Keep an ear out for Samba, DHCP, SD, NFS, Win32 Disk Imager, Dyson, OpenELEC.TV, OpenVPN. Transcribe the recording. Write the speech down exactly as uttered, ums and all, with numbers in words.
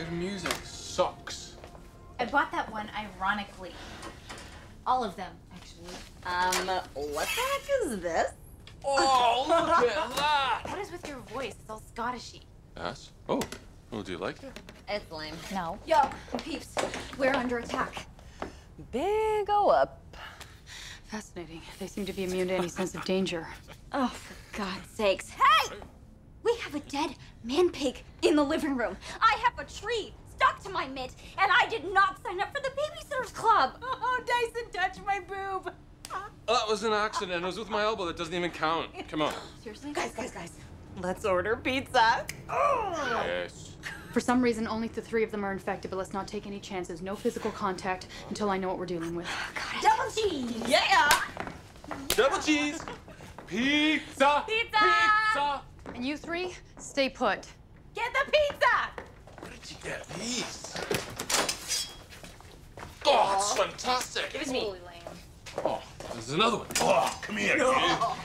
Your music sucks. I bought that one ironically. All of them, actually. Um, what the heck is this? Oh, look at that! What is with your voice? It's all Scottishy. Us? Oh, well, do you like it? It's lame. No. Yo, peeps, we're under attack. Big O up. Fascinating. They seem to be immune to any sense of danger. Oh, for God's sakes. Hey! We have a dead man-pig in the living room. I have a tree stuck to my mitt, and I did not sign up for the Babysitter's Club. Oh, Dyson touched my boob. Oh, that was an accident. It was with my elbow. That doesn't even count. Come on. Seriously? Guys, guys, guys. Let's order pizza. Oh. Yes. For some reason, only the three of them are infected, but let's not take any chances. No physical contact until I know what we're dealing with. Got it. Double cheese! Yeah! Double cheese! Pizza! Pizza! Pizza! And you three, stay put. Get the pizza! Where did you get these? Oh, it's fantastic. Give it to me. Oh, there's another one. Oh, come here, no. Kid.